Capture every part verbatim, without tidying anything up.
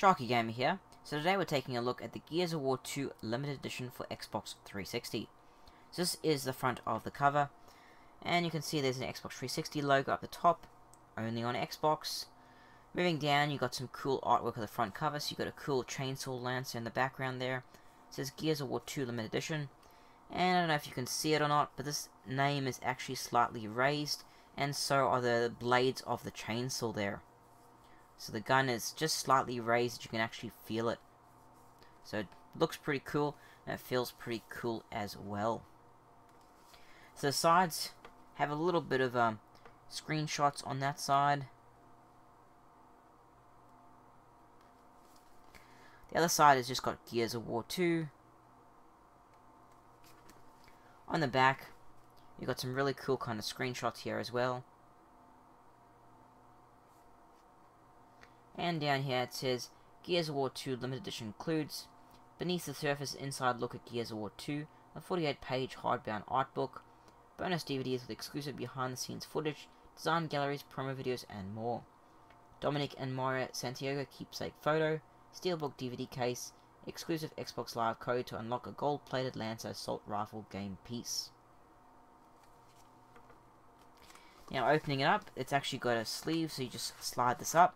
Sharky Gamer here, so today we're taking a look at the Gears of War two Limited Edition for Xbox three sixty. So this is the front of the cover, and you can see there's an Xbox three sixty logo up the top, only on Xbox. Moving down, you've got some cool artwork on the front cover, so you've got a cool chainsaw lancer in the background there. It says Gears of War two Limited Edition, and I don't know if you can see it or not, but this name is actually slightly raised, and so are the blades of the chainsaw there. So the gun is just slightly raised, you can actually feel it. So it looks pretty cool, and it feels pretty cool as well. So the sides have a little bit of um, screenshots on that side. The other side has just got Gears of War two. On the back, you've got some really cool kind of screenshots here as well. And down here it says, Gears of War two Limited Edition includes Beneath the Surface Inside Look at Gears of War two, a forty-eight page hardbound art book, bonus D V Ds with exclusive behind-the-scenes footage, design galleries, promo videos, and more. Dominic and Maria Santiago keepsake photo, Steel Book D V D case, exclusive Xbox Live code to unlock a gold-plated Lancer assault rifle game piece. Now opening it up, it's actually got a sleeve, so you just slide this up.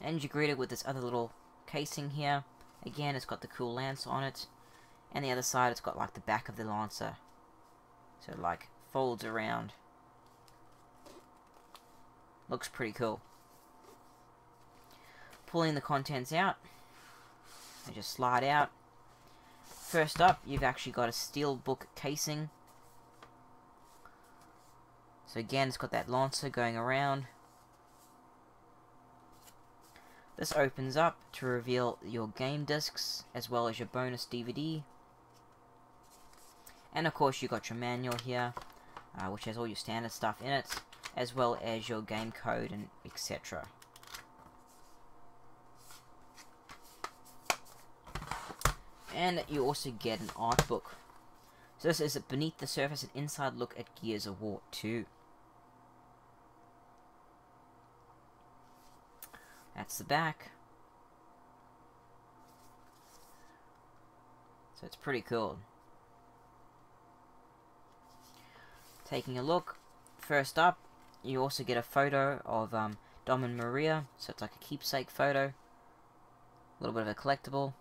And you're greeted with this other little casing here. Again, it's got the cool Lancer on it. And the other side, it's got like the back of the Lancer. So it like folds around. Looks pretty cool. Pulling the contents out. They just slide out. First up, you've actually got a Steel Book casing. So again, it's got that Lancer going around. This opens up to reveal your game discs, as well as your bonus D V D. And of course you've got your manual here, uh, which has all your standard stuff in it, as well as your game code and et cetera. And you also get an art book. So this is a Beneath the Surface, an inside look at Gears of War two. That's the back. So it's pretty cool. Taking a look, first up, you also get a photo of um, Dom and Maria, so it's like a keepsake photo. A little bit of a collectible.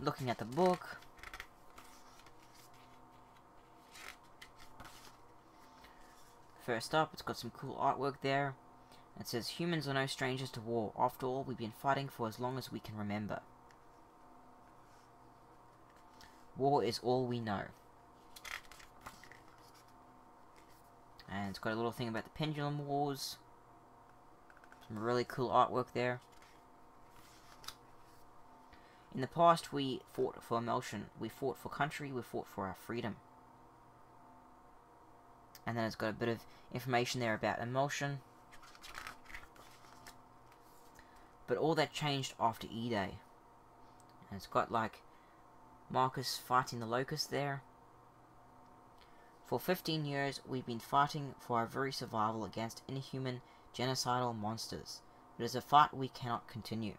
Looking at the book. First up, it's got some cool artwork there. It says, humans are no strangers to war. After all, we've been fighting for as long as we can remember. War is all we know. And it's got a little thing about the Pendulum Wars. Some really cool artwork there. In the past, we fought for emulsion. We fought for country. We fought for our freedom. And then it's got a bit of information there about emulsion. But all that changed after E Day. And it's got like Marcus fighting the Locust there. For fifteen years we've been fighting for our very survival against inhuman genocidal monsters. It is a fight we cannot continue.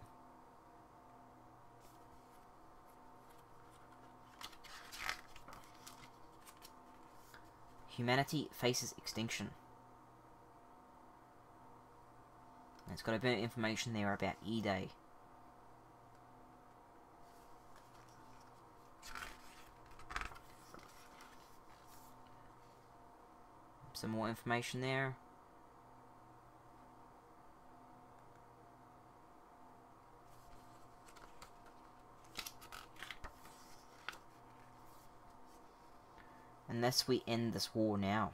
Humanity faces extinction. And it's got a bit of information there about E Day. Some more information there. Unless we end this war now.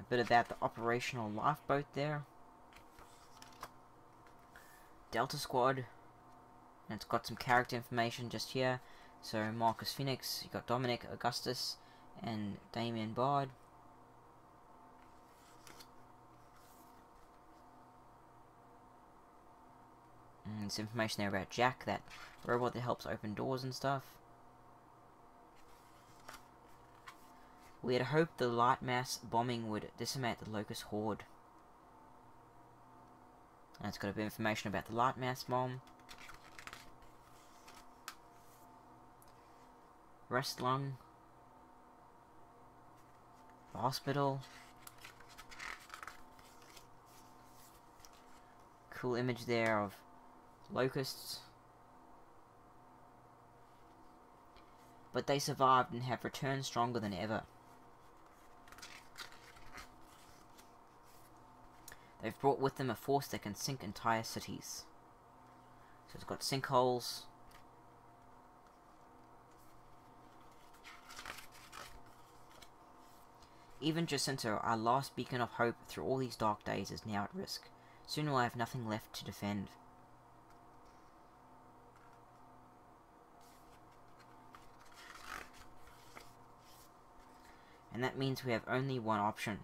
A bit about the operational lifeboat there. Delta Squad. And it's got some character information just here. So Marcus Fenix, you got Dominic, Augustus, and Damien Bard. And some information there about Jack, that robot that helps open doors and stuff. We had hoped the Lightmass bombing would decimate the Locust Horde. And it's got a bit of information about the Lightmass bomb. Rest lung. The hospital. Cool image there of locusts. But they survived and have returned stronger than ever. They've brought with them a force that can sink entire cities. So it's got sinkholes. Even Jacinto, our last beacon of hope through all these dark days, is now at risk. Soon we'll have nothing left to defend. And that means we have only one option.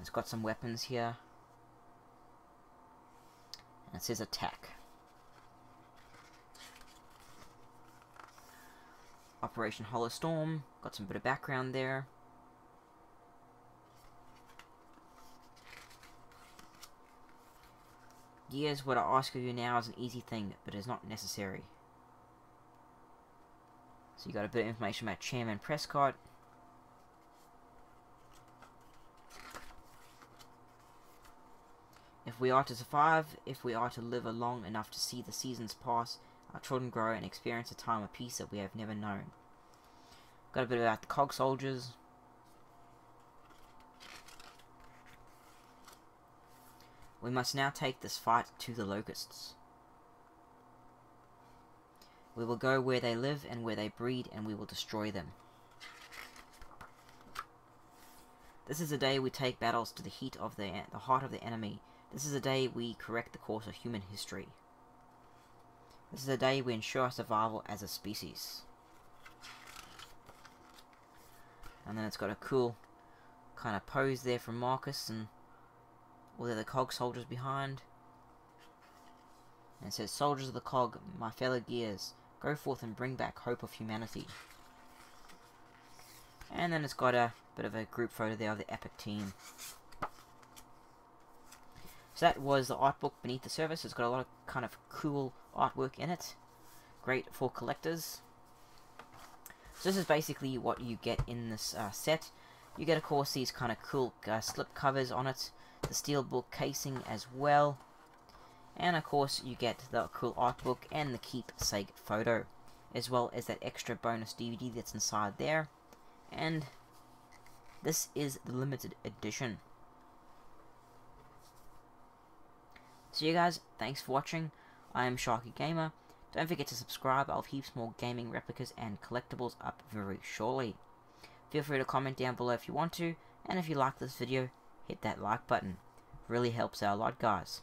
It's got some weapons here. And it says attack. Operation Hollow Storm. Got some bit of background there. Gears, what I ask of you now is an easy thing, but is not necessary. So you got a bit of information about Chairman Prescott. If we are to survive, if we are to live long enough to see the seasons pass, our children grow and experience a time of peace that we have never known. Got a bit about the C O G soldiers. We must now take this fight to the locusts. We will go where they live and where they breed, and we will destroy them. This is a day we take battles to the heat of the, the heart of the enemy. This is a day we correct the course of human history. This is a day we ensure our survival as a species. And then it's got a cool kind of pose there from Marcus and all the other C O G soldiers behind. And it says, "Soldiers of the C O G, my fellow Gears, go forth and bring back hope of humanity." And then it's got a bit of a group photo there of the epic team. So that was the art book Beneath the Surface. It's got a lot of kind of cool artwork in it. Great for collectors. So this is basically what you get in this uh, set. You get, of course, these kind of cool uh, slip covers on it. The Steel Book casing as well. And, of course, you get the cool art book and the keepsake photo, as well as that extra bonus D V D that's inside there. And this is the limited edition. So you guys, thanks for watching. I am Sharky Gamer. Don't forget to subscribe. I'll have heaps more gaming replicas and collectibles up very shortly. Feel free to comment down below if you want to, and if you like this video, hit that like button. Really helps out a lot, guys.